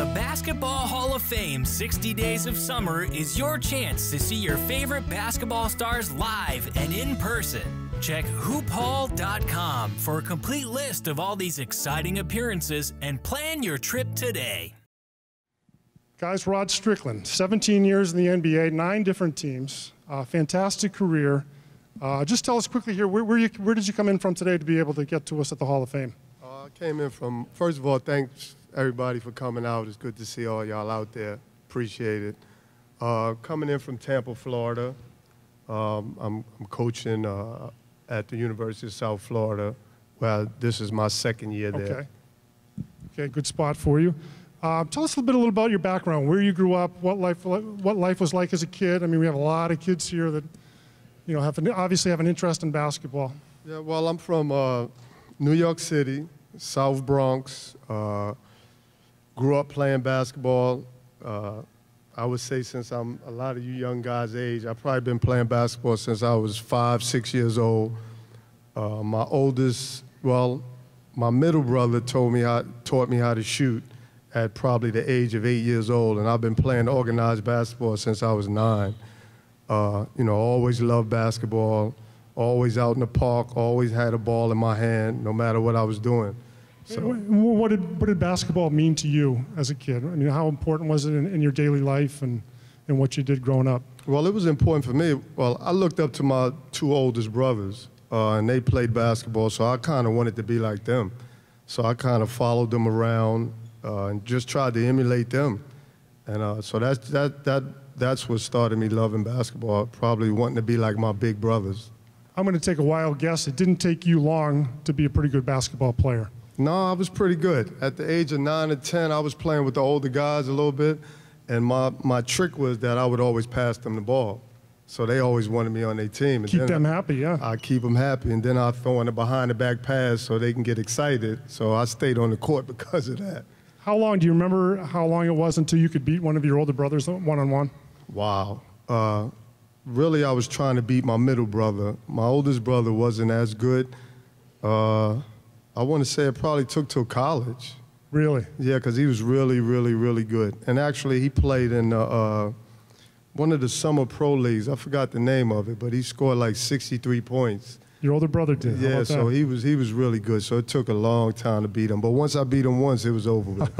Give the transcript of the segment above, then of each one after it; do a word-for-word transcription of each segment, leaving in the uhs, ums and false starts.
The Basketball Hall of Fame sixty Days of Summer is your chance to see your favorite basketball stars live and in person. Check hoop hall dot com for a complete list of all these exciting appearances and plan your trip today. Guys, Rod Strickland, seventeen years in the N B A, nine different teams, uh, fantastic career. Uh, just tell us quickly here, where, where, you, where did you come in from today to be able to get to us at the Hall of Fame? Uh, I came in from, first of all, thanks everybody for coming out. It's good to see all y'all out there. Appreciate it. Uh, coming in from Tampa, Florida. Um, I'm, I'm coaching uh, at the University of South Florida. Well, this is my second year there. Okay. Okay, good spot for you. Uh, tell us a little bit a little about your background, where you grew up, what life, what life was like as a kid. I mean, we have a lot of kids here that, you know, have an, obviously have an interest in basketball. Yeah, well, I'm from uh, New York City, South Bronx. Uh, grew up playing basketball. Uh, I would say since I'm a lot of you young guys' age, I've probably been playing basketball since I was five, six years old. Uh, my oldest, well, my middle brother told me how, taught me how to shoot at probably the age of eight years old, and I've been playing organized basketball since I was nine. Uh, you know, always loved basketball, always out in the park, always had a ball in my hand, no matter what I was doing. So, what did, what did basketball mean to you as a kid? I mean, how important was it in, in your daily life and, and what you did growing up? Well, it was important for me. Well, I looked up to my two oldest brothers, uh, and they played basketball, so I kind of wanted to be like them. So I kind of followed them around, Uh, and just tried to emulate them. And uh, so that's, that, that, that's what started me loving basketball, probably wanting to be like my big brothers. I'm going to take a wild guess. It didn't take you long to be a pretty good basketball player. No, I was pretty good. At the age of nine and ten, I was playing with the older guys a little bit, and my, my trick was that I would always pass them the ball. So they always wanted me on their team. And keep them happy, yeah. I keep them happy, and then I throw in a behind-the-back pass so they can get excited. So I stayed on the court because of that. How long, do you remember how long it was until you could beat one of your older brothers one-on-one? Wow. Uh, really, I was trying to beat my middle brother. My oldest brother wasn't as good. Uh, I want to say it probably took till college. Really? Yeah, because he was really, really, really good. And actually, he played in uh, uh, one of the summer pro leagues. I forgot the name of it, but he scored like sixty-three points. Your older brother did. Yeah, so he was he was really good. So it took a long time to beat him. But once I beat him once, it was over with.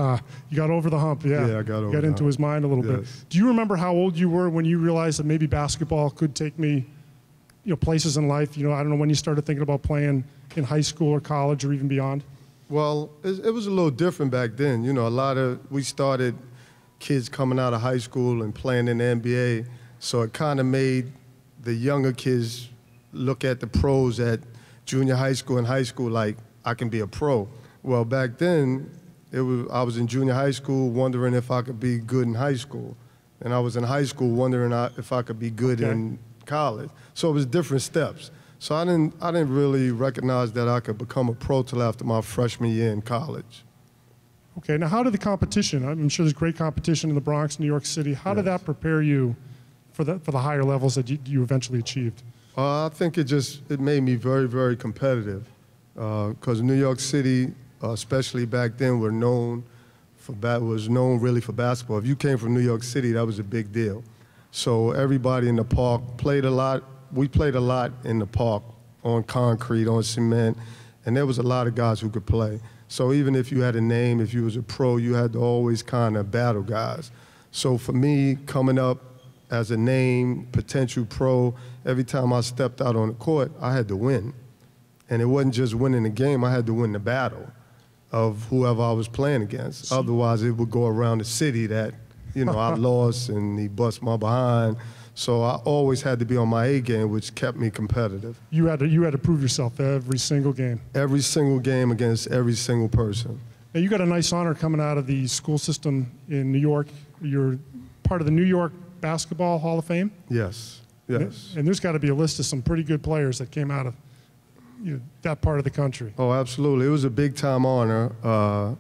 You got over the hump, yeah. Yeah, I got over the hump. Got into his mind a little bit. Do you remember how old you were when you realized that maybe basketball could take me, you know, places in life? You know, I don't know when you started thinking about playing in high school or college or even beyond. Well, it, it was a little different back then. You know, a lot of we started kids coming out of high school and playing in the N B A. So it kind of made the younger kids look at the pros at junior high school and high school like, I can be a pro. Well, back then, it was, I was in junior high school wondering if I could be good in high school. And I was in high school wondering if I could be good okay. in college. So it was different steps. So I didn't, I didn't really recognize that I could become a pro till after my freshman year in college. Okay, now how did the competition, I'm sure there's great competition in the Bronx, New York City, how yes. did that prepare you for the, for the higher levels that you, you eventually achieved? Uh, I think it just, it made me very, very competitive because uh, New York City, uh, especially back then, were known for ba was known really for basketball. If you came from New York City, that was a big deal. So everybody in the park played a lot. We played a lot in the park on concrete, on cement, and there was a lot of guys who could play. So even if you had a name, if you was a pro, you had to always kind of battle guys. So for me, coming up, as a name, potential pro, every time I stepped out on the court, I had to win. And it wasn't just winning the game, I had to win the battle of whoever I was playing against. Otherwise, it would go around the city that, you know, I lost and he bust my behind. So I always had to be on my A game, which kept me competitive. You had to, you had to prove yourself every single game. Every single game against every single person. Now, you got a nice honor coming out of the school system in New York. You're part of the New York Basketball Hall of Fame? Yes, yes. And there's got to be a list of some pretty good players that came out of you know, that part of the country. Oh, absolutely. It was a big-time honor. Uh,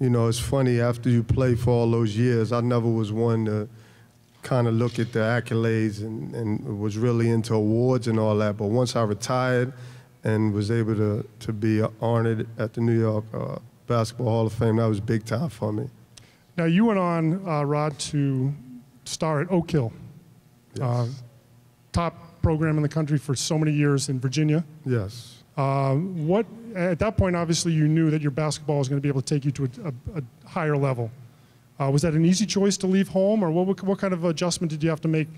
you know, it's funny, after you play for all those years, I never was one to kind of look at the accolades and, and was really into awards and all that. But once I retired and was able to, to be honored at the New York uh, Basketball Hall of Fame, that was big time for me. Now, you went on, uh, Rod, to star at Oak Hill. Yes. Uh, top program in the country for so many years in Virginia. Yes. Uh, what, at that point, obviously, you knew that your basketball was going to be able to take you to a, a, a higher level. Uh, was that an easy choice to leave home, or what, what kind of adjustment did you have to make,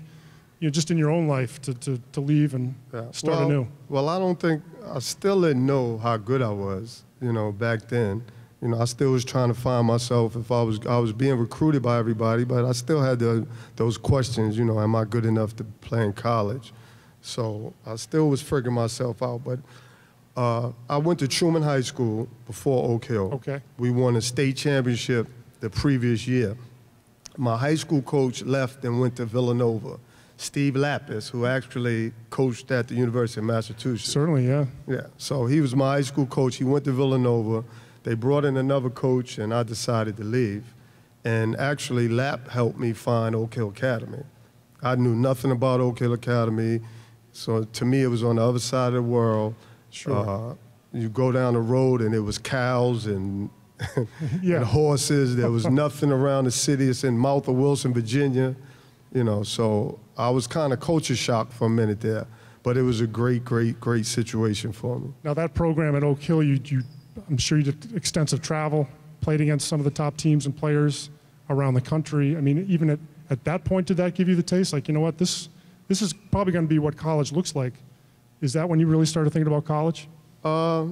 you know, just in your own life to, to, to leave and yeah. start well, anew? Well, I don't think, I still didn't know how good I was, you know, back then. You know, I still was trying to find myself. If I was, I was being recruited by everybody, but I still had the, those questions, you know, am I good enough to play in college? So I still was figuring myself out, but uh, I went to Truman High School before Oak Hill. Okay. We won a state championship the previous year. My high school coach left and went to Villanova. Steve Lappas, who actually coached at the University of Massachusetts. Certainly, yeah. Yeah, so he was my high school coach. He went to Villanova. They brought in another coach, and I decided to leave. And actually, Lap helped me find Oak Hill Academy. I knew nothing about Oak Hill Academy, so to me, it was on the other side of the world. Sure. Uh, you go down the road, and it was cows and, yeah. and horses. There was nothing around the city. It's in Mouth of Wilson, Virginia. You know, so I was kind of culture shocked for a minute there, but it was a great, great, great situation for me. Now, that program at Oak Hill, you, you I'm sure you did extensive travel, played against some of the top teams and players around the country. I mean, even at, at that point, did that give you the taste? Like, you know what, this, this is probably going to be what college looks like. Is that when you really started thinking about college? Uh,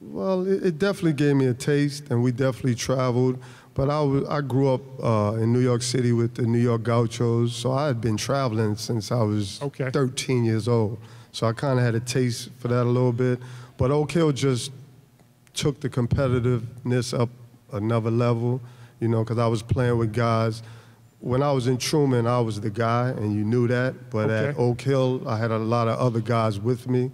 well, it, it definitely gave me a taste, and we definitely traveled. But I, was, I grew up uh, in New York City with the New York Gauchos, so I had been traveling since I was okay. thirteen years old. So I kind of had a taste for that a little bit. But Oak Hill just took the competitiveness up another level, you know, because I was playing with guys. When I was in Truman, I was the guy, and you knew that. But okay. at Oak Hill, I had a lot of other guys with me.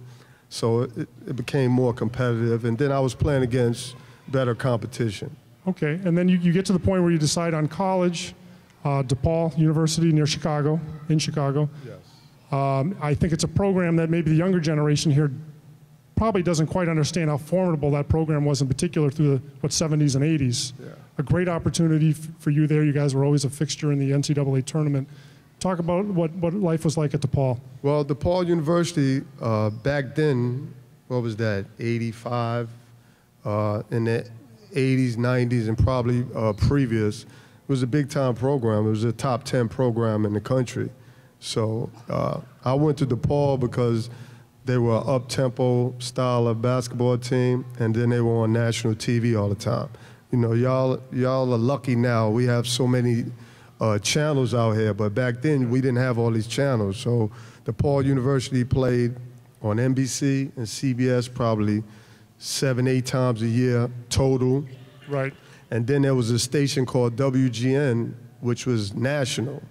So it, it became more competitive. And then I was playing against better competition. Okay, and then you, you get to the point where you decide on college, uh, DePaul University near Chicago, in Chicago. Yes. Um, I think it's a program that maybe the younger generation here probably doesn't quite understand how formidable that program was, in particular through the, what, seventies and eighties. Yeah. A great opportunity f for you there. You guys were always a fixture in the N C double A tournament. Talk about what, what life was like at DePaul. Well, DePaul University, uh, back then, what was that, eighty-five, uh, in the eighties, nineties, and probably uh, previous, it was a big-time program. It was a top ten program in the country. So uh, I went to DePaul because they were an up-tempo style of basketball team, and then they were on national T V all the time. You know, y'all y'all are lucky now. We have so many uh, channels out here, but back then we didn't have all these channels. So DePaul University played on N B C and C B S probably seven, eight times a year total. Right. And then there was a station called W G N, which was national.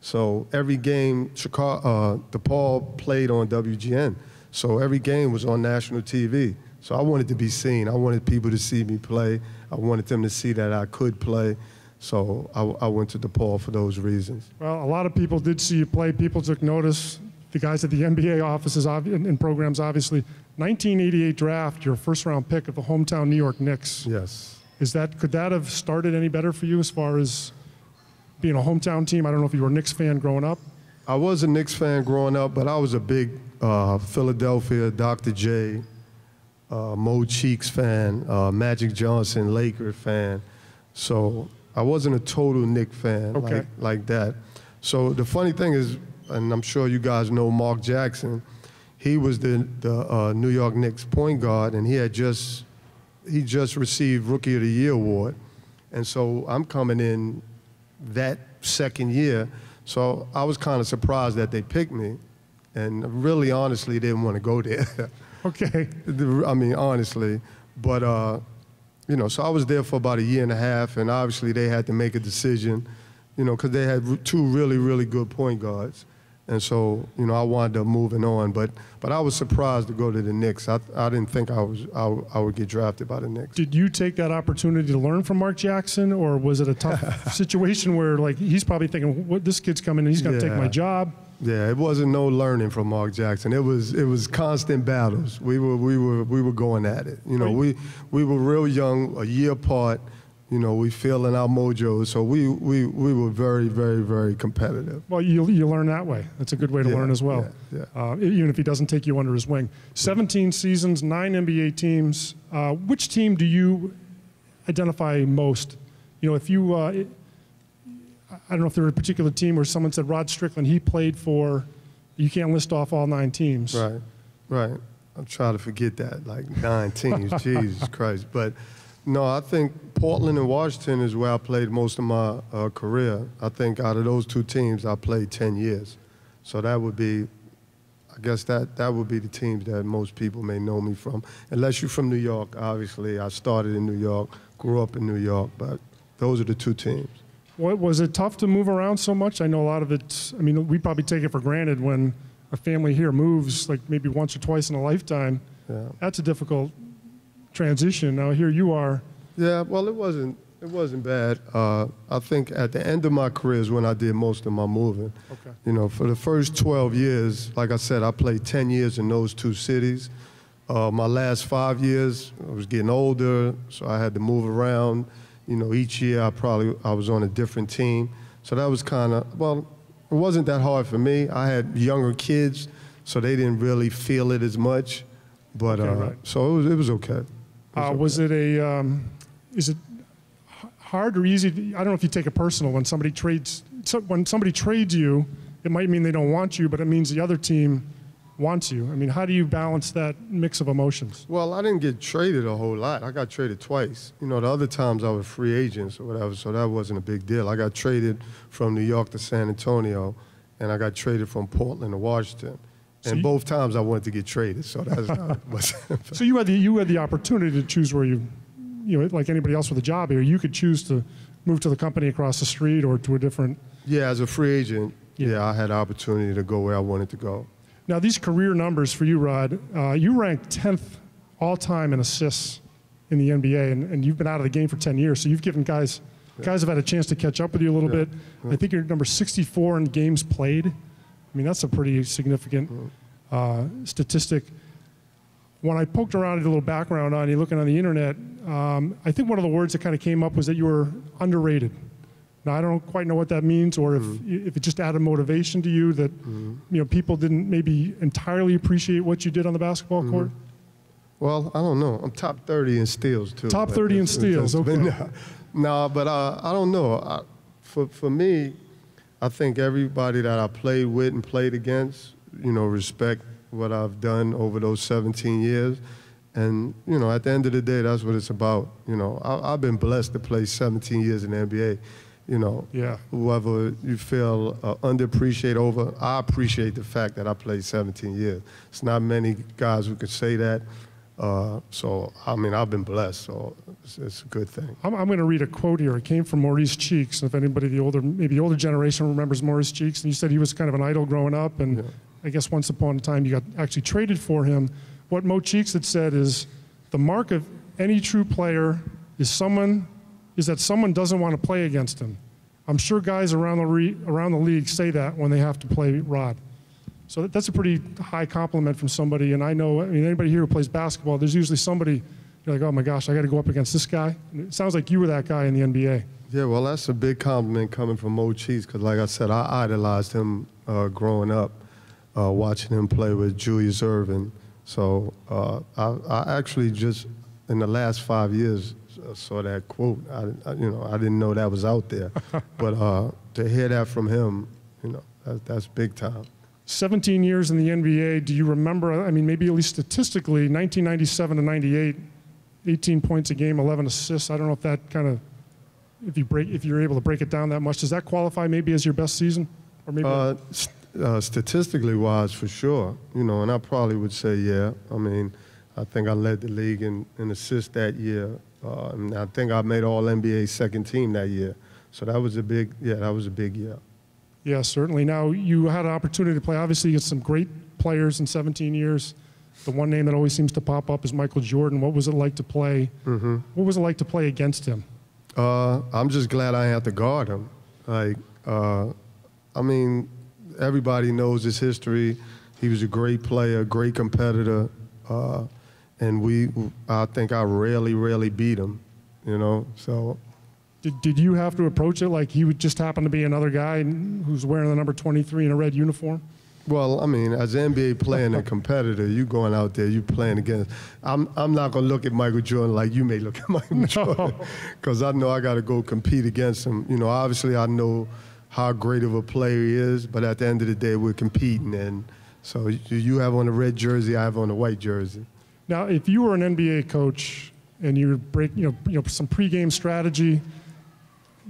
So every game, Chicago, uh, DePaul played on W G N. So every game was on national T V. So I wanted to be seen. I wanted people to see me play. I wanted them to see that I could play. So I, I went to DePaul for those reasons. Well, a lot of people did see you play. People took notice. The guys at the N B A offices and programs, obviously. nineteen eighty-eight draft, your first round pick of the hometown New York Knicks. Yes. Is that, could that have started any better for you as far as being a hometown team? I don't know if you were a Knicks fan growing up. I was a Knicks fan growing up, but I was a big uh, Philadelphia, Doctor J, uh, Mo Cheeks fan, uh, Magic Johnson, Laker fan. So I wasn't a total Knicks fan okay. like, like that. So the funny thing is, and I'm sure you guys know Mark Jackson, he was the, the uh, New York Knicks point guard, and he had just, he just received Rookie of the Year award. And so I'm coming in that second year, so I was kind of surprised that they picked me, and really honestly didn't want to go there. Okay. I mean, honestly. But, uh, you know, so I was there for about a year and a half, and obviously they had to make a decision, you know, because they had two really, really good point guards. And so, you know, I wound up moving on, but but I was surprised to go to the Knicks. I I didn't think I was I, I would get drafted by the Knicks. Did you take that opportunity to learn from Mark Jackson, or was it a tough situation where like he's probably thinking, what, this kid's coming and he's going to yeah. take my job? Yeah, it wasn't no learning from Mark Jackson. It was it was constant battles. We were we were we were going at it. You know, right. we we were real young, a year apart. you know, we feeling our mojo. So we, we, we were very, very, very competitive. Well, you, you learn that way. That's a good way to yeah, learn as well, yeah, yeah. Uh, even if he doesn't take you under his wing. seventeen seasons, nine N B A teams. Uh, which team do you identify most? You know, if you, uh, it, I don't know if there were a particular team where someone said, Rod Strickland, he played for, you can't list off all nine teams. Right, right. I'm trying to forget that, like nine teams, Jesus Christ. But no, I think Portland and Washington is where I played most of my uh, career. I think out of those two teams, I played ten years. So that would be, I guess that, that would be the teams that most people may know me from. Unless you're from New York, obviously. I started in New York, grew up in New York, but those are the two teams. What, was it tough to move around so much? I know a lot of it, I mean, we probably take it for granted when a family here moves like maybe once or twice in a lifetime. Yeah. That's a difficult transition. Now here you are. Yeah, well, it wasn't, it wasn't bad. Uh, I think at the end of my career is when I did most of my moving. Okay. You know, for the first twelve years, like I said, I played ten years in those two cities. Uh, my last five years, I was getting older, so I had to move around. You know, each year I probably, I was on a different team. So that was kind of, well, it wasn't that hard for me. I had younger kids, so they didn't really feel it as much. But, okay, uh, right. so it was, it was okay. It was, uh, okay. was it a, um, is it hard or easy? To, I don't know if you take it personal when somebody trades, so when somebody trades you, it might mean they don't want you, but it means the other team wants you. I mean, how do you balance that mix of emotions? Well, I didn't get traded a whole lot. I got traded twice. You know, the other times I was free agents or whatever, so that wasn't a big deal. I got traded from New York to San Antonio, and I got traded from Portland to Washington. So and you, both times I wanted to get traded, so that's not much. So you had the, you had the opportunity to choose where you, you know, like anybody else with a job here, you could choose to move to the company across the street or to a different. Yeah, as a free agent, yeah, yeah I had the opportunity to go where I wanted to go. Now, these career numbers for you, Rod, uh, you ranked tenth all-time in assists in the N B A, and, and you've been out of the game for ten years, so you've given guys, yeah. guys have had a chance to catch up with you a little yeah. bit. Yeah. I think you're number sixty-four in games played. I mean, that's a pretty significant uh, statistic. When I poked around at a little background on you, looking on the internet, um, I think one of the words that kind of came up was that you were underrated. Now, I don't quite know what that means, or if, mm-hmm. if it just added motivation to you that mm-hmm. you know, people didn't maybe entirely appreciate what you did on the basketball mm-hmm. court? Well, I don't know. I'm top thirty in steals, too. Top thirty in steals, okay. No, nah, but uh, I don't know. I, for, for me, I think everybody that I played with and played against, you know, respect what I've done over those seventeen years. And, you know, at the end of the day, that's what it's about. You know, I, I've been blessed to play seventeen years in the N B A. You know, yeah. whoever you feel uh, underappreciated over, I appreciate the fact that I played seventeen years. It's not many guys who could say that. Uh, so, I mean, I've been blessed, so it's, it's a good thing. I'm, I'm going to read a quote here. It came from Maurice Cheeks. If anybody, the older, maybe the older generation remembers Maurice Cheeks, and you said he was kind of an idol growing up, and yeah. I guess once upon a time you got actually traded for him. What Mo Cheeks had said is, the mark of any true player is someone is that someone doesn't want to play against him. I'm sure guys around the, re around the league say that when they have to play Rod. So that, that's a pretty high compliment from somebody. And I know, I mean, anybody here who plays basketball, there's usually somebody, you're like, oh my gosh, I got to go up against this guy. And it sounds like you were that guy in the N B A. Yeah, well, that's a big compliment coming from Mo Cheeks, because like I said, I idolized him uh, growing up, uh, watching him play with Julius Erving. So uh, I, I actually just, in the last five years, I saw that quote. I, I, you know, I didn't know that was out there. But uh, to hear that from him, you know, that, that's big time. seventeen years in the N B A, do you remember, I mean, maybe at least statistically, nineteen ninety-seven to ninety-eight, eighteen points a game, eleven assists. I don't know if that kind of, if you break, if you're able to break it down that much, does that qualify maybe as your best season? Or maybe uh, st uh, statistically wise, for sure. You know, and I probably would say, yeah. I mean, I think I led the league in, in assists that year. Uh, and I think I made all N B A second team that year. So that was a big, yeah, that was a big year. Yeah, certainly. Now, you had an opportunity to play, obviously, against some great players in seventeen years. The one name that always seems to pop up is Michael Jordan. What was it like to play? Mm-hmm. What was it like to play against him? Uh, I'm just glad I had to guard him. Like, uh, I mean, everybody knows his history. He was a great player, great competitor. Uh, And we, I think I rarely, rarely beat him, you know? So Did, did you have to approach it like he would just happen to be another guy who's wearing the number twenty-three in a red uniform? Well, I mean, as an N B A player and a competitor, you going out there, you playing against. I'm, I'm not going to look at Michael Jordan like you may look at Michael no. Jordan, because I know I got to go compete against him. You know, obviously I know how great of a player he is, but at the end of the day, we're competing. And so you have on a red jersey, I have on a white jersey. Now, if you were an N B A coach and you break, you know, you know, some pregame strategy,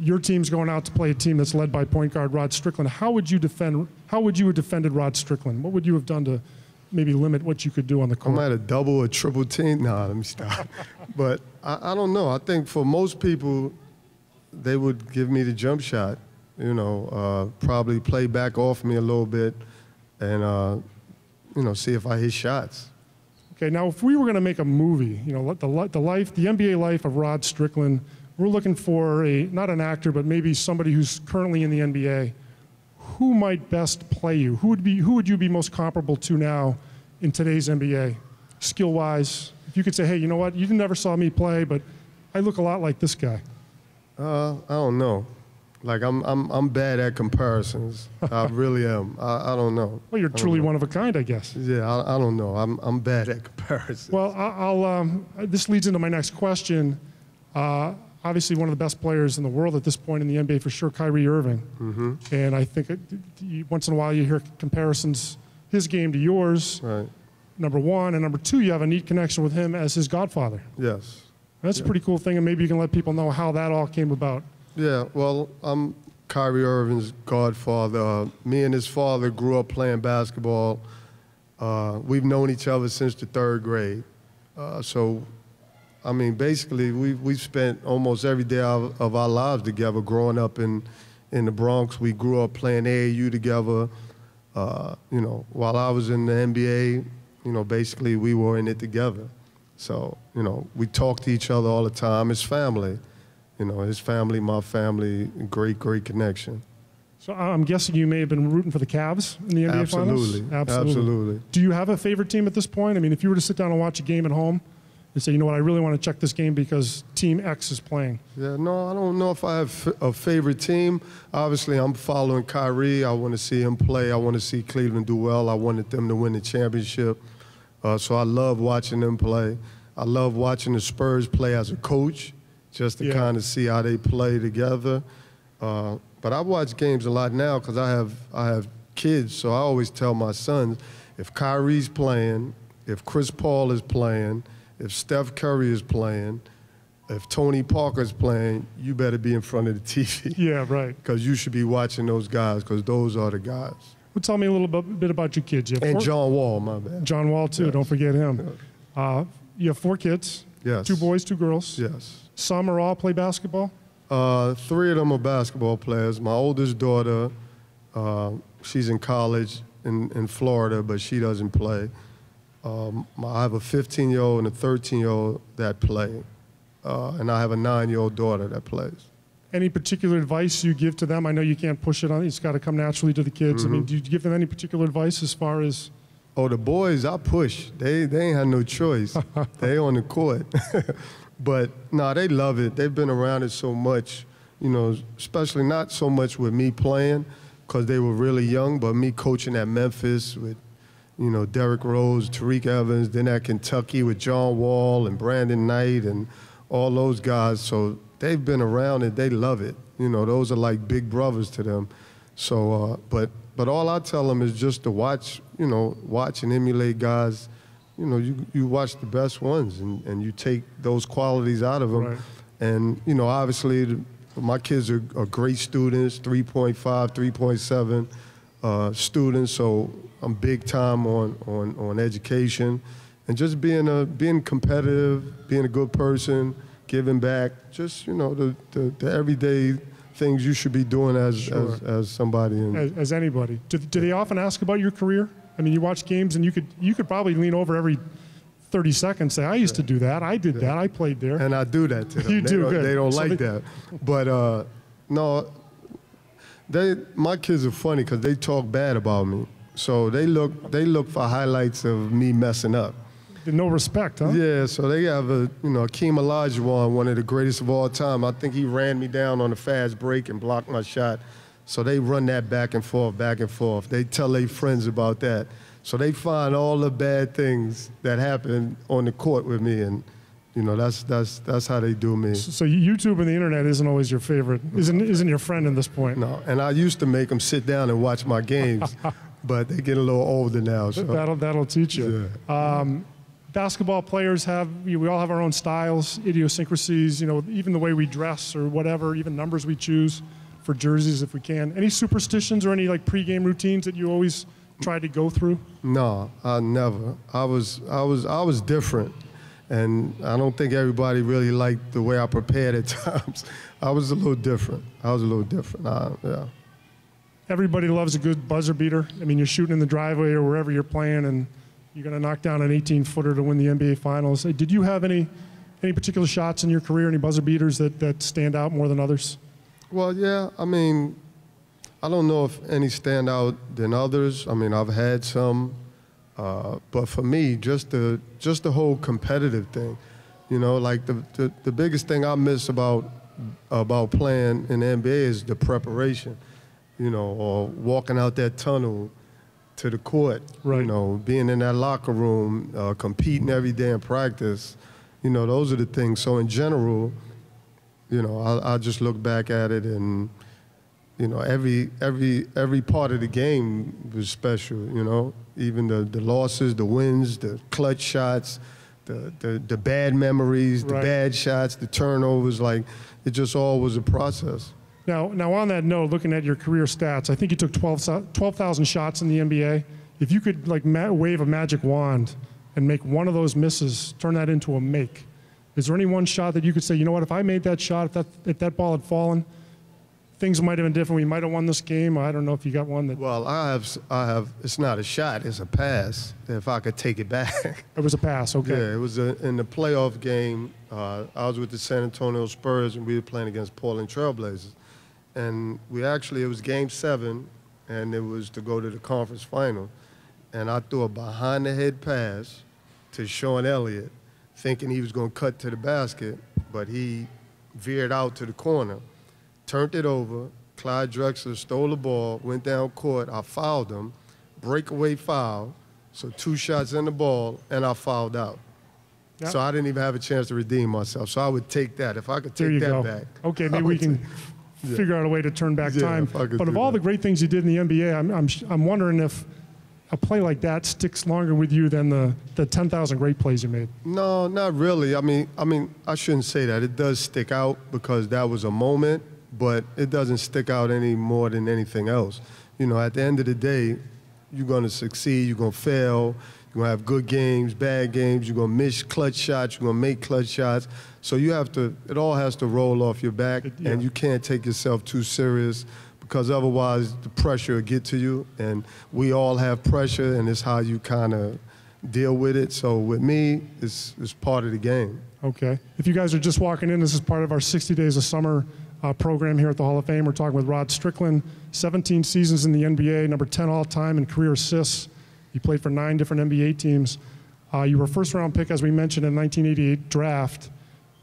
your team's going out to play a team that's led by point guard Rod Strickland. How would you defend? How would you have defended Rod Strickland? What would you have done to maybe limit what you could do on the court? I might have double or triple team. Nah, let me stop. But I, I don't know. I think for most people, they would give me the jump shot. You know, uh, probably play back off me a little bit, and uh, you know, see if I hit shots. Okay. Now, if we were going to make a movie, you know, the the life, the N B A life of Rod Strickland. We're looking for a, not an actor, but maybe somebody who's currently in the N B A. Who might best play you? Who would be, who would you be most comparable to now in today's N B A, skill-wise? If you could say, hey, you know what? You never saw me play, but I look a lot like this guy. Uh, I don't know. Like, I'm, I'm, I'm bad at comparisons. I really am. I, I don't know. Well, you're truly one of a kind, I guess. Yeah, I, I don't know. I'm, I'm bad at comparisons. Well, I, I'll, um, this leads into my next question. Uh, Obviously, one of the best players in the world at this point in the N B A for sure, Kyrie Irving. Mm-hmm. And I think it, you, once in a while you hear comparisons, his game to yours, right. Number one. And number two, you have a neat connection with him as his godfather. Yes. That's yeah. a pretty cool thing, and maybe you can let people know how that all came about. Yeah, well, I'm Kyrie Irving's godfather. Uh, me and his father grew up playing basketball. Uh, we've known each other since the third grade. Uh, so. I mean, basically, we've, we've spent almost every day of, of our lives together growing up in, in the Bronx. We grew up playing A A U together. Uh, you know, while I was in the N B A, you know, basically we were in it together. So, you know, we talked to each other all the time. His family, you know, his family, my family, great, great connection. So I'm guessing you may have been rooting for the Cavs in the N B A Absolutely. Finals? Absolutely. Absolutely. Do you have a favorite team at this point? I mean, if you were to sit down and watch a game at home, and say, you know what, I really want to check this game because Team X is playing. Yeah, no, I don't know if I have a favorite team. Obviously, I'm following Kyrie. I want to see him play. I want to see Cleveland do well. I wanted them to win the championship. Uh, so I love watching them play. I love watching the Spurs play as a coach, just to yeah. kind of see how they play together. Uh, but I watch games a lot now because I have, I have kids, so I always tell my sons, if Kyrie's playing, if Chris Paul is playing, if Steph Curry is playing, if Tony Parker's playing, you better be in front of the T V. Yeah, right. Because you should be watching those guys because those are the guys. Well, tell me a little bit about your kids. You and four? John Wall, my bad. John Wall, too. Yes. Don't forget him. Uh, you have four kids. Yes. Two boys, two girls. Yes. Some or all play basketball? Uh, three of them are basketball players. My oldest daughter, uh, she's in college in, in Florida, but she doesn't play. Um, I have a fifteen-year-old and a thirteen-year-old that play, uh, and I have a nine-year-old daughter that plays. Any particular advice you give to them? I know you can't push it on; it's got to come naturally to the kids. Mm-hmm. I mean, do you give them any particular advice as far as? Oh, the boys, I push. They they ain't had no choice. They on the court, but no, nah, they love it. They've been around it so much, you know, especially not so much with me playing, because they were really young, but me coaching at Memphis with. You know, Derrick Rose, Tariq Evans, then at Kentucky with John Wall and Brandon Knight and all those guys. So they've been around and they love it. You know, those are like big brothers to them. So, uh, but but all I tell them is just to watch, you know, watch and emulate guys. You know, you, you watch the best ones and, and you take those qualities out of them. Right. And, you know, obviously the, my kids are, are great students, three point five, three point seven. Uh, students, so I'm big time on, on, on education and just being a being competitive, being a good person, giving back, just, you know, the, the, the everyday things you should be doing as, sure. as, as somebody. In, as, as anybody. Do, do they often ask about your career? I mean, you watch games and you could, you could probably lean over every thirty seconds say, I used yeah. to do that, I did yeah. that, I played there. And I do that to them. You they do, don't, good. They don't so like they, that. But, uh, no, They, my kids are funny because they talk bad about me. So they look, they look for highlights of me messing up. no respect, huh? Yeah, so they have a, you know, Akeem Olajuwon, one of the greatest of all time. I think he ran me down on a fast break and blocked my shot. So they run that back and forth, back and forth. They tell their friends about that. So they find all the bad things that happen on the court with me, and you know, that's that's that's how they do me. So YouTube and the internet isn't always your favorite, isn't isn't your friend at this point? No, and I used to make them sit down and watch my games, but they get a little older now. So. That'll that'll teach you. Yeah. Um, basketball players have we all have our own styles, idiosyncrasies. You know, even the way we dress or whatever, even numbers we choose for jerseys if we can. Any superstitions or any like pregame routines that you always tried to go through? No, I never. I was I was I was different. And I don't think everybody really liked the way I prepared at times. I was a little different. I was a little different. I, yeah. Everybody loves a good buzzer beater. I mean, you're shooting in the driveway or wherever you're playing, and you're going to knock down an eighteen-footer to win the N B A Finals. Did you have any any particular shots in your career, any buzzer beaters that, that stand out more than others? Well, yeah. I mean, I don't know if any stand out than others. I mean, I've had some. Uh, but for me, just the just the whole competitive thing, you know, like the, the the biggest thing I miss about about playing in the N B A is the preparation, you know, or walking out that tunnel to the court, right. You know, being in that locker room, uh, competing every day in practice, you know, those are the things. So in general, you know, I, I just look back at it and, you know, every every every part of the game was special, you know. Even the, the losses, the wins, the clutch shots, the, the, the bad memories, the right. bad shots, the turnovers, like it just all was a process. Now, now on that note, looking at your career stats, I think you took twelve thousand shots in the N B A. If you could like ma wave a magic wand and make one of those misses, turn that into a make, is there any one shot that you could say, you know what, if I made that shot, if that, if that ball had fallen, things might have been different. We might have won this game. I don't know if you got one that. Well, I have. I have. It's not a shot. It's a pass. If I could take it back. It was a pass. Okay. Yeah, it was a, in the playoff game. Uh, I was with the San Antonio Spurs, and we were playing against Portland Trailblazers. And we actually, it was Game Seven, and it was to go to the conference final. And I threw a behind-the-head pass to Sean Elliott, thinking he was going to cut to the basket, but he veered out to the corner. Turned it over, Clyde Drexler stole the ball, went down court, I fouled him, breakaway foul, so two shots in the ball, and I fouled out. Yep. So I didn't even have a chance to redeem myself. So I would take that. If I could take that go. back. Okay, maybe we can yeah. figure out a way to turn back yeah, time. But of all that. the great things you did in the N B A, I'm, I'm, I'm wondering if a play like that sticks longer with you than the, the ten thousand great plays you made. No, not really. I mean, I mean, I shouldn't say that. It does stick out because that was a moment. But it doesn't stick out any more than anything else. You know, at the end of the day, you're going to succeed, you're going to fail, you're going to have good games, bad games, you're going to miss clutch shots, you're going to make clutch shots. So you have to, it all has to roll off your back, it, yeah. and you can't take yourself too serious because otherwise the pressure will get to you, and we all have pressure, and it's how you kind of deal with it. So with me, it's, it's part of the game. Okay. If you guys are just walking in, this is part of our sixty Days of Summer Uh, program here at the Hall of Fame. We're talking with Rod Strickland, seventeen seasons in the N B A, number ten all-time in career assists. You played for nine different N B A teams. Uh, you were a first-round pick, as we mentioned, in the nineteen eighty-eight draft.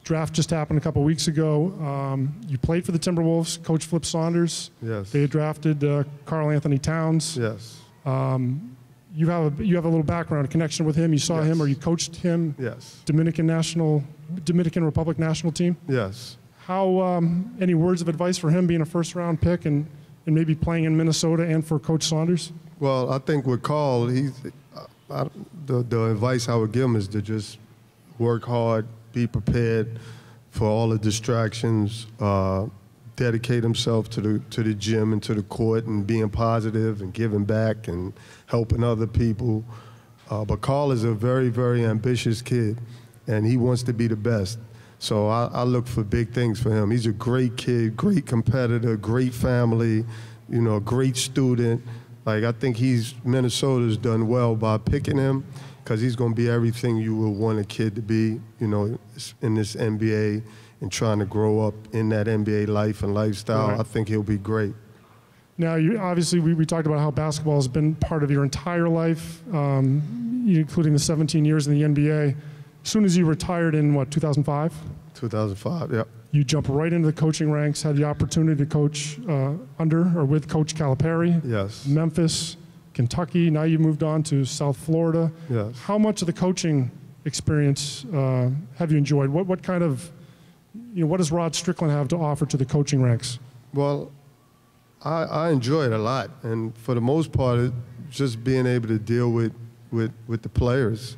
Draft just happened a couple weeks ago. Um, you played for the Timberwolves, Coach Flip Saunders. Yes. They had drafted uh, Carl Anthony Towns. Yes. Um, you have a, you have a little background, a connection with him. You saw yes. him, or you coached him. Yes. Dominican national, Dominican Republic national team. Yes. How, um, any words of advice for him being a first-round pick and, and maybe playing in Minnesota and for Coach Saunders? Well, I think with Carl, he's, I, I, the, the advice I would give him is to just work hard, be prepared for all the distractions, uh, dedicate himself to the, to the gym and to the court and being positive and giving back and helping other people. Uh, but Carl is a very, very ambitious kid, and he wants to be the best. So I, I look for big things for him. He's a great kid, great competitor, great family, you know, a great student. Like, I think he's, Minnesota's done well by picking him because he's going to be everything you would want a kid to be, you know, in this N B A and trying to grow up in that N B A life and lifestyle. Right. I think he'll be great. Now, you, obviously, we, we talked about how basketball has been part of your entire life, um, including the seventeen years in the N B A. As soon as you retired in, what, two thousand five? two thousand five, yeah. You jump right into the coaching ranks, had the opportunity to coach uh, under or with Coach Calipari. Yes. Memphis, Kentucky. Now you moved on to South Florida. Yes. How much of the coaching experience uh, have you enjoyed? What, what kind of, you know, what does Rod Strickland have to offer to the coaching ranks? Well, I, I enjoy it a lot, and for the most part, it, just being able to deal with, with, with the players,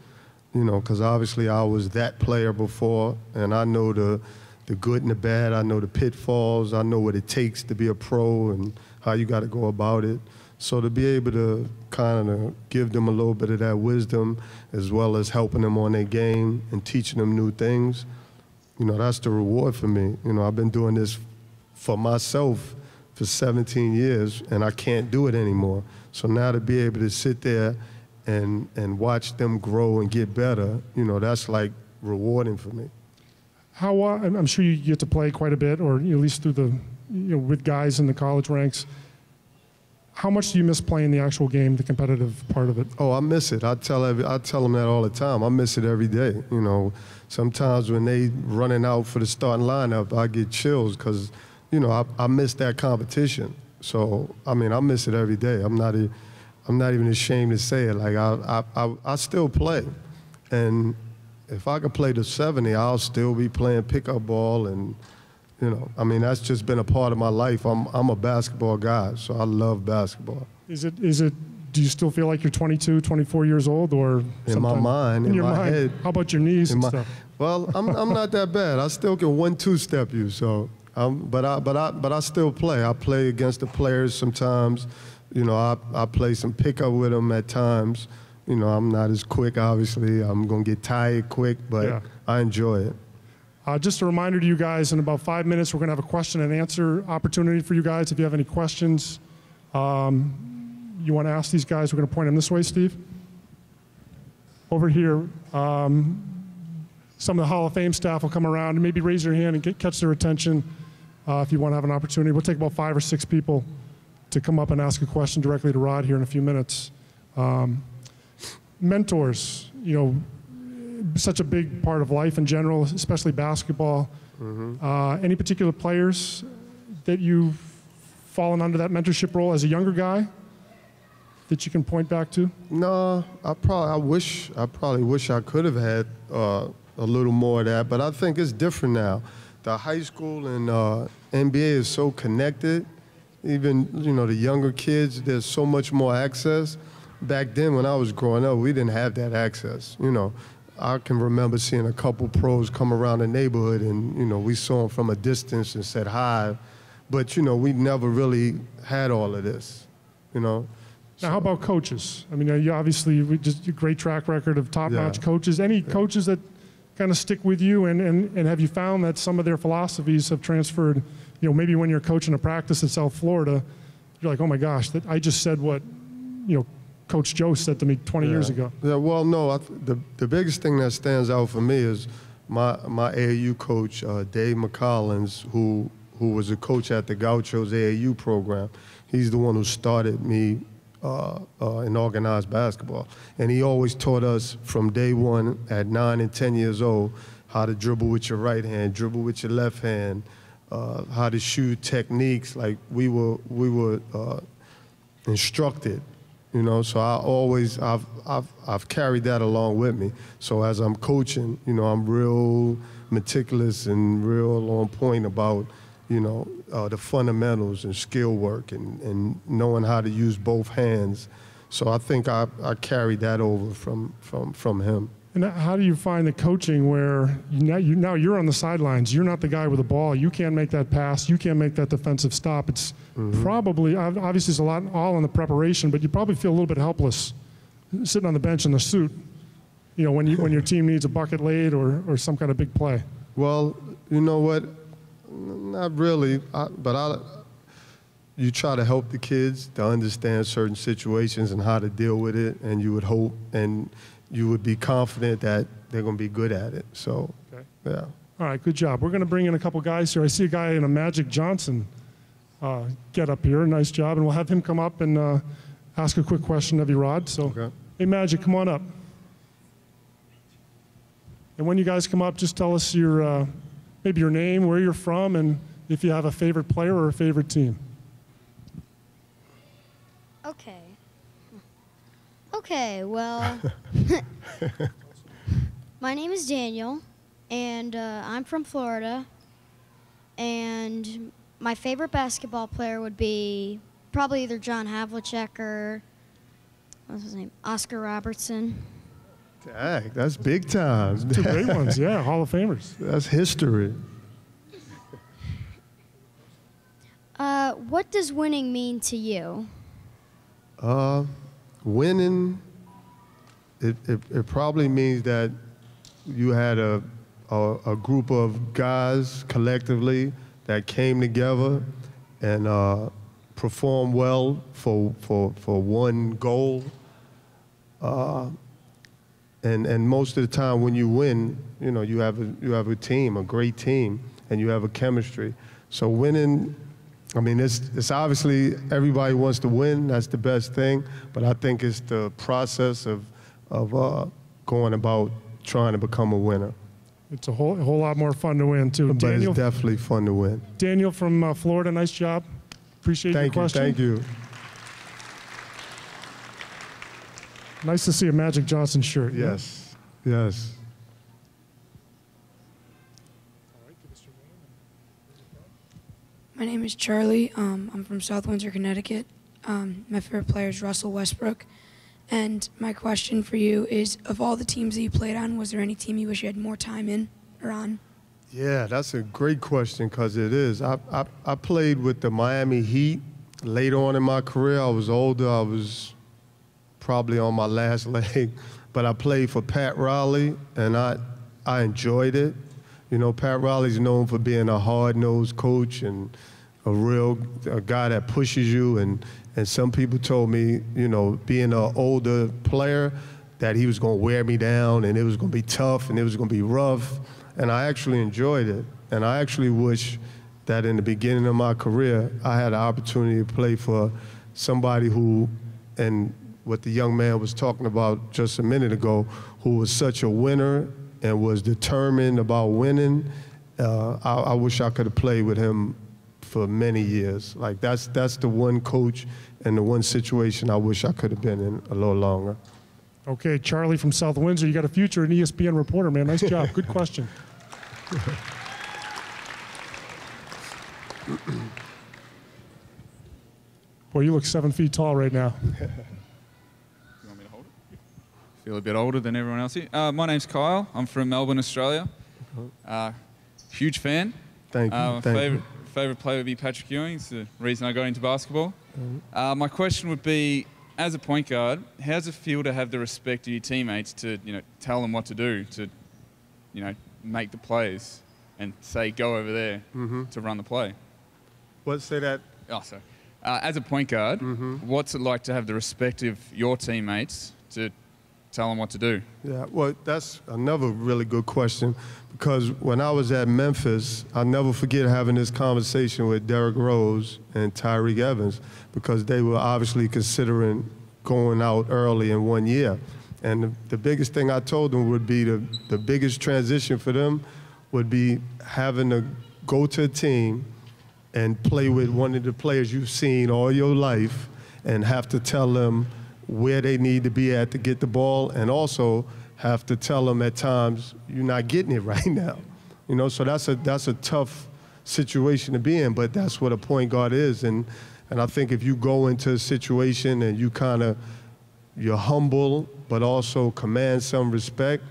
you know, because obviously I was that player before, and I know the, the good and the bad, I know the pitfalls, I know what it takes to be a pro and how you got to go about it. So to be able to kind of give them a little bit of that wisdom, as well as helping them on their game and teaching them new things, you know, that's the reward for me. You know, I've been doing this for myself for seventeen years, and I can't do it anymore. So now to be able to sit there and and watch them grow and get better, you know, that's like rewarding for me. How uh, I'm sure you get to play quite a bit, or at least through the, you know, with guys in the college ranks. How much do you miss playing the actual game, the competitive part of it? Oh, I miss it. I tell every, I tell them that all the time. I miss it every day. You know, sometimes when they running out for the starting lineup, I get chills because, you know, I, I miss that competition. So, I mean, I miss it every day. I'm not, a, I'm not even ashamed to say it. Like, I, I, I, I still play. And if I could play to seventy, I'll still be playing pickup ball. And, you know, I mean, that's just been a part of my life. I'm, I'm a basketball guy, so I love basketball. Is it, is it, do you still feel like you're twenty-two, twenty-four years old, or in my mind, in, in my mind. head? How about your knees and my, stuff? Well, I'm, I'm not that bad. I still can one two step you, so. Um, but I, but I, but I still play. I play against the players sometimes. You know, I, I play some pickup with them at times. You know, I'm not as quick, obviously. I'm gonna get tired quick, but yeah. I enjoy it. Uh, just a reminder to you guys: in about five minutes, we're gonna have a question and answer opportunity for you guys. If you have any questions, um, you want to ask these guys, we're gonna point them this way, Steve. Over here. Um, some of the Hall of Fame staff will come around and maybe raise your hand and get, catch their attention. Uh, if you want to have an opportunity, we'll take about five or six people to come up and ask a question directly to Rod here in a few minutes. Um, mentors, you know, such a big part of life in general, especially basketball. Mm-hmm. Uh, any particular players that you've fallen under that mentorship role as a younger guy that you can point back to? No, I probably, I wish, I probably wish I could have had uh, a little more of that, but I think it's different now. The high school and uh, N B A is so connected. Even, you know, the younger kids, there's so much more access. Back then when I was growing up, we didn't have that access. You know, I can remember seeing a couple pros come around the neighborhood and, you know, we saw them from a distance and said hi, but, you know, we never really had all of this, you know. Now, how about coaches? I mean, you obviously, we just a great track record of top-notch yeah. coaches. Any yeah. coaches that kind of stick with you, and, and, and have you found that some of their philosophies have transferred? You know, maybe when you're coaching a practice in South Florida, you're like, oh my gosh, that I just said what, you know, Coach Joe said to me twenty yeah. years ago. Yeah, well, no, I th the, the biggest thing that stands out for me is my, my A A U coach, uh, Dave McCollins, who, who was a coach at the Gauchos A A U program. He's the one who started me Uh, uh, in organized basketball. And he always taught us from day one at nine and ten years old how to dribble with your right hand, dribble with your left hand, uh, how to shoot, techniques. Like we were, we were uh, instructed, you know, so I always, I've, I've, I've carried that along with me. So as I'm coaching, you know, I'm real meticulous and real on point about, you know, uh, the fundamentals and skill work and, and knowing how to use both hands. So I think I, I carried that over from, from, from him. And how do you find the coaching where now, you, now you're on the sidelines, you're not the guy with the ball, you can't make that pass, you can't make that defensive stop. It's mm-hmm. probably, obviously it's a lot all in the preparation, but you probably feel a little bit helpless sitting on the bench in a suit, you know, when, you, when your team needs a bucket laid or, or some kind of big play. Well, you know what? Not really, I, but I, you try to help the kids to understand certain situations and how to deal with it, and you would hope and you would be confident that they're going to be good at it. So, okay. yeah. All right, good job. We're going to bring in a couple guys here. I see a guy in a Magic Johnson uh, get up here. Nice job. And we'll have him come up and uh, ask a quick question of you, Rod. So, okay. Hey, Magic, come on up. And when you guys come up, just tell us your uh, maybe your name, where you're from, and if you have a favorite player or a favorite team. Okay. Okay, well, my name is Daniel, and uh, I'm from Florida, and my favorite basketball player would be probably either John Havlicek or, what's his name, Oscar Robertson. Dang, that's big time. That's two great ones, yeah, Hall of Famers. That's history. Uh, what does winning mean to you? Uh, winning, it, it, it probably means that you had a, a, a group of guys collectively that came together and uh, performed well for, for, for one goal. Uh, and, and most of the time when you win, you know, you have a, you have a team, a great team, and you have a chemistry. So winning, I mean, it's, it's obviously everybody wants to win. That's the best thing. But I think it's the process of, of uh, going about trying to become a winner. It's a whole, a whole lot more fun to win, too. But Daniel, it's definitely fun to win. Daniel from uh, Florida, nice job. Appreciate your question. Thank you. Thank you. Nice to see a Magic Johnson shirt. Yes. Yeah? Yes. My name is Charlie. Um, I'm from South Windsor, Connecticut. Um, my favorite player is Russell Westbrook. And my question for you is, of all the teams that you played on, was there any team you wish you had more time in or on? Yeah, that's a great question, because it is. I, I, I played with the Miami Heat later on in my career. I was older. I was probably on my last leg. But I played for Pat Riley, and I, I enjoyed it. You know, Pat Riley's known for being a hard-nosed coach and a real a guy that pushes you. And, and some people told me, you know, being an older player, that he was going to wear me down and it was going to be tough and it was going to be rough. And I actually enjoyed it. And I actually wish that in the beginning of my career, I had an opportunity to play for somebody who, and what the young man was talking about just a minute ago, who was such a winner and was determined about winning. Uh, I, I wish I could have played with him for many years. Like, that's, that's the one coach and the one situation I wish I could have been in a little longer. Okay, Charlie from South Windsor, you got a future, an E S P N reporter, man. Nice job. Good question. Boy, you look seven feet tall right now. You want me to hold it? Feel a bit older than everyone else here. Uh, my name's Kyle. I'm from Melbourne, Australia. Uh, huge fan. Thank you. Uh, my Thank favorite, you. Favorite player would be Patrick Ewing. It's the reason I got into basketball. Uh, my question would be, as a point guard, how does it feel to have the respect of your teammates to, you know, tell them what to do, to, you know, make the plays and say go over there mm-hmm. to run the play? What, say that? Oh, sorry. Uh, as a point guard, mm-hmm. what's it like to have the respect of your teammates to tell them what to do? Yeah, well, that's another really good question, because when I was at Memphis, I'll never forget having this conversation with Derrick Rose and Tariq Evans, because they were obviously considering going out early in one year. And the, the biggest thing I told them would be the, the biggest transition for them would be having to go to a team and play with one of the players you've seen all your life and have to tell them where they need to be at to get the ball, and also have to tell them at times, you're not getting it right now. You know, so that's a, that's a tough situation to be in, but that's what a point guard is. And, and I think if you go into a situation and you kind of, you're humble, but also command some respect,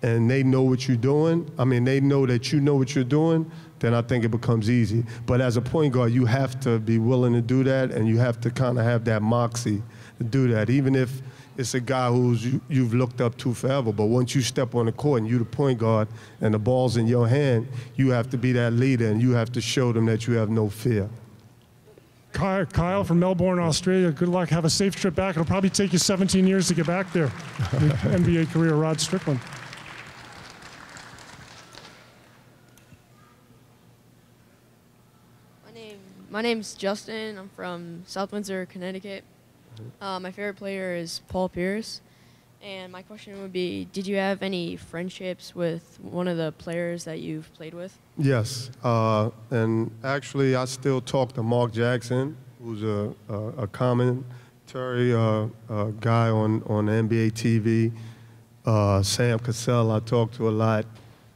and they know what you're doing, I mean, they know that you know what you're doing, then I think it becomes easy. But as a point guard, you have to be willing to do that, and you have to kind of have that moxie to do that, even if it's a guy who's you, you've looked up to forever. But once you step on the court and you're the point guard and the ball's in your hand, you have to be that leader and you have to show them that you have no fear. Kyle, Kyle from Melbourne, Australia, good luck. Have a safe trip back. It'll probably take you seventeen years to get back there. Your N B A career, Rod Strickland. My My name's Justin. I'm from South Windsor, Connecticut. Uh, my favorite player is Paul Pierce. And my question would be, did you have any friendships with one of the players that you've played with? Yes. Uh, and actually, I still talk to Mark Jackson, who's a, a, a commentary uh, a guy on, on N B A T V. Uh, Sam Cassell, I talk to a lot.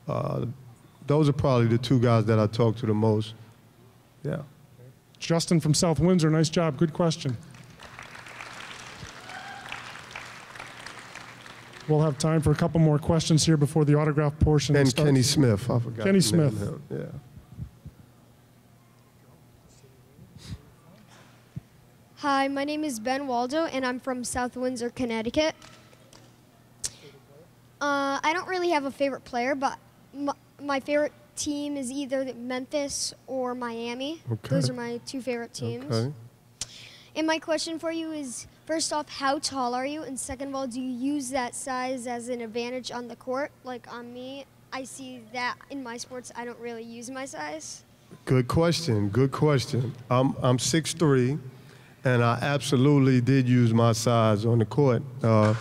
Uh, those are probably the two guys that I talk to the most. Yeah. Justin from South Windsor, nice job. Good question. We'll have time for a couple more questions here before the autograph portion starts. And Kenny Smith, I forgot. Kenny Smith. Yeah. Hi, my name is Ben Waldo, and I'm from South Windsor, Connecticut. Uh, I don't really have a favorite player, but my, my favorite team is either Memphis or Miami. Okay. Those are my two favorite teams. Okay. And my question for you is, first off, how tall are you? And second of all, do you use that size as an advantage on the court? Like on me, I see that in my sports, I don't really use my size. Good question, good question. I'm, I'm six three, and I absolutely did use my size on the court. Uh,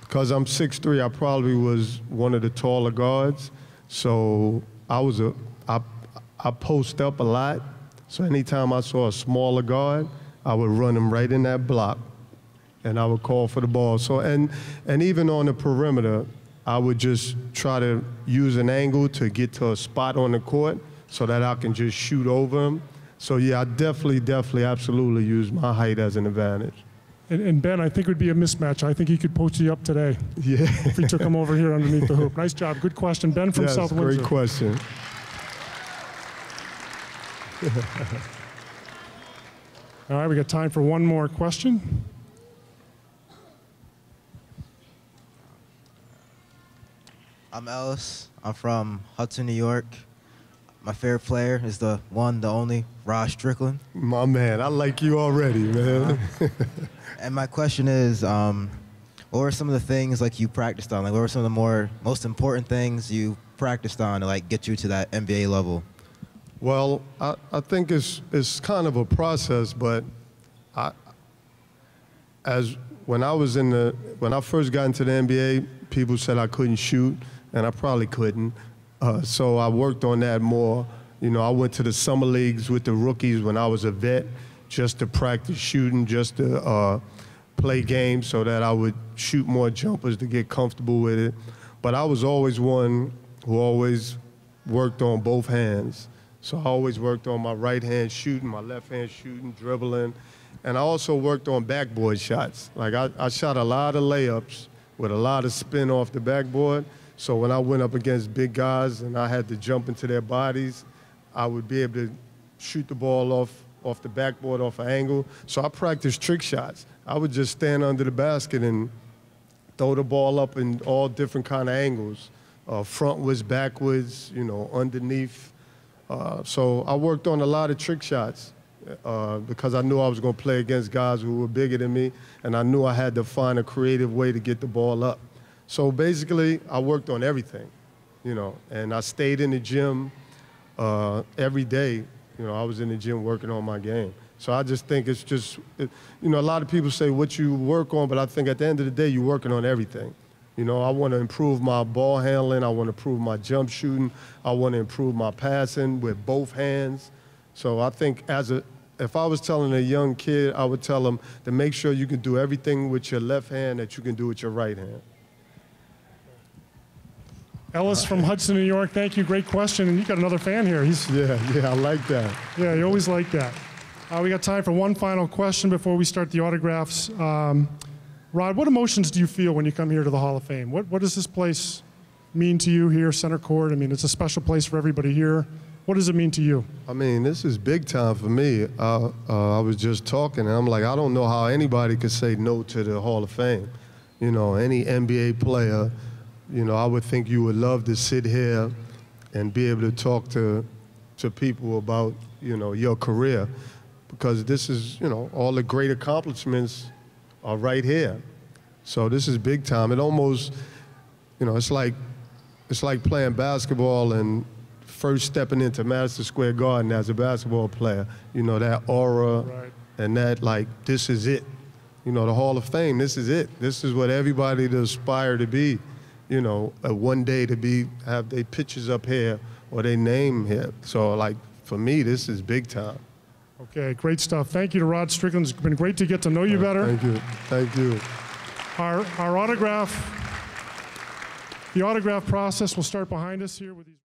because I'm six three, I probably was one of the taller guards. So I was a, I, I post up a lot. So anytime I saw a smaller guard, I would run him right in that block, and I would call for the ball. So, and, and even on the perimeter, I would just try to use an angle to get to a spot on the court so that I can just shoot over him. So yeah, I definitely, definitely, absolutely use my height as an advantage. And, and Ben, I think it would be a mismatch. I think he could poach you up today. Yeah. If he took him over here underneath the hoop. Nice job, good question. Ben from yes, South Windsor. Great question. All right, we got time for one more question. I'm Ellis. I'm from Hudson, New York. My favorite player is the one, the only, Rod Strickland. My man, I like you already, man. Uh, and my question is, um, what were some of the things like you practiced on? Like, what were some of the more most important things you practiced on to like get you to that N B A level? Well, I, I think it's it's kind of a process, but I as when I was in the when I first got into the N B A, people said I couldn't shoot. And I probably couldn't. Uh, so I worked on that more. You know, I went to the summer leagues with the rookies when I was a vet, just to practice shooting, just to uh, play games so that I would shoot more jumpers to get comfortable with it. But I was always one who always worked on both hands. So I always worked on my right hand shooting, my left hand shooting, dribbling. And I also worked on backboard shots. Like I, I shot a lot of layups with a lot of spin off the backboard. So when I went up against big guys and I had to jump into their bodies, I would be able to shoot the ball off, off the backboard, off an angle. So I practiced trick shots. I would just stand under the basket and throw the ball up in all different kind of angles, uh, frontwards, backwards, you know, underneath. Uh, so I worked on a lot of trick shots uh, because I knew I was going to play against guys who were bigger than me, and I knew I had to find a creative way to get the ball up. So basically, I worked on everything, you know, and I stayed in the gym uh, every day. You know, I was in the gym working on my game. So I just think it's just, it, you know, a lot of people say what you work on, but I think at the end of the day, you're working on everything. You know, I want to improve my ball handling. I want to improve my jump shooting. I want to improve my passing with both hands. So I think as a, if I was telling a young kid, I would tell them to make sure you can do everything with your left hand that you can do with your right hand. Ellis from Hudson, New York, thank you. Great question. And you got another fan here. He's, yeah, yeah, I like that. Yeah, you always like that. Uh, we got time for one final question before we start the autographs. Um, Rod, what emotions do you feel when you come here to the Hall of Fame? What, what does this place mean to you here, Center Court? I mean, it's a special place for everybody here. What does it mean to you? I mean, this is big time for me. Uh, uh, I was just talking, and I'm like, I don't know how anybody could say no to the Hall of Fame. You know, any N B A player. You know, I would think you would love to sit here and be able to talk to, to people about, you know, your career, because this is, you know, all the great accomplishments are right here. So this is big time. It almost, you know, it's like, it's like playing basketball and first stepping into Madison Square Garden as a basketball player, you know, that aura right. and that, like, this is it. You know, the Hall of Fame, this is it. This is what everybody to aspire to be, you know, uh, one day to be, have their pictures up here or their name here. So, like, for me, this is big time. Okay, great stuff. Thank you to Rod Strickland. It's been great to get to know you better. Thank you. Thank you. Our, our autograph, the autograph process will start behind us here with these.